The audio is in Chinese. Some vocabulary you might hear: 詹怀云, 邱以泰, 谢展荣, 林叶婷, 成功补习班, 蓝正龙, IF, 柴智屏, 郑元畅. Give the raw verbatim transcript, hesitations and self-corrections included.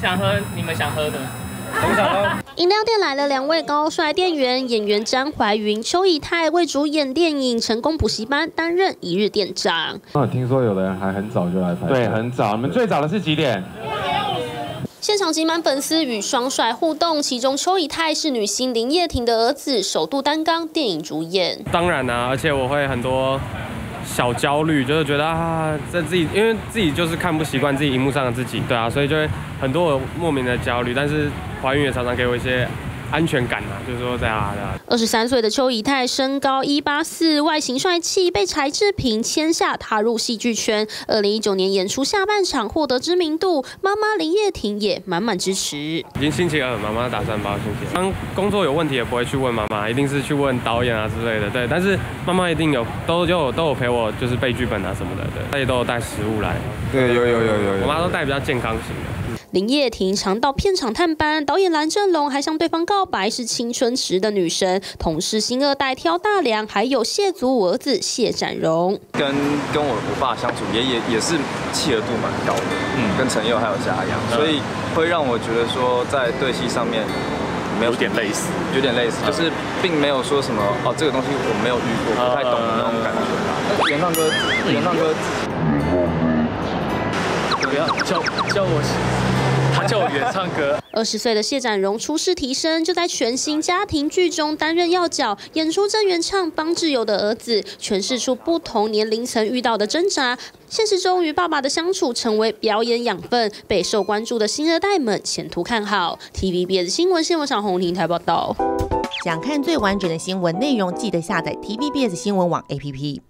想喝你们想喝的，我想喝。饮料店来了两位高帅店员，演员詹怀云、邱以泰为主演电影《成功补习班》担任一日店长。我听说有的人还很早就来排队，对，很早。你们最早的是几点？ 现场挤满粉丝与双帅互动，其中邱以泰是女星林叶婷的儿子，首度担纲电影主演。当然啊，而且我会很多小焦虑，就是觉得啊，在自己因为自己就是看不习惯自己荧幕上的自己，对啊，所以就会很多我莫名的焦虑。但是怀孕也常常给我一些安全感啊，就是说在啊。二十三岁的邱以泰身高一八四，外形帅气，被柴智屏签下，踏入戏剧圈。二零一九年演出下半场获得知名度，妈妈林叶婷也满满支持。已经星期二，妈妈打算包星期二。当工作有问题也不会去问妈妈，一定是去问导演啊之类的。对，但是妈妈一定有都有都有陪我，就是背剧本啊什么的。对，她也都有带食物来。对，有有有有有。我妈都带比较健康型的。 林叶婷常到片场探班，导演蓝正龙还向对方告白是青春时的女神，同是星二代挑大梁，还有谢族儿子谢展荣。跟跟我我爸相处也也也是契合度蛮高的，嗯，跟陈佑还有嘉阳，所以会让我觉得说在对戏上面没有点类似，有点类似，就是并没有说什么哦这个东西我没有遇过，不太懂的那种感觉啦。原唱歌，原唱歌，不要叫叫我。 他叫我原唱歌。二十岁的谢展荣初试啼声，就在全新家庭剧中担任要角，演出郑元畅帮志友的儿子，诠释出不同年龄层遇到的挣扎。现实中与爸爸的相处成为表演养分，备受关注的新二代们前途看好。T V B S 新闻现场洪庭台报道。想看最完整的新闻内容，记得下载 T V B S 新闻网 A P P。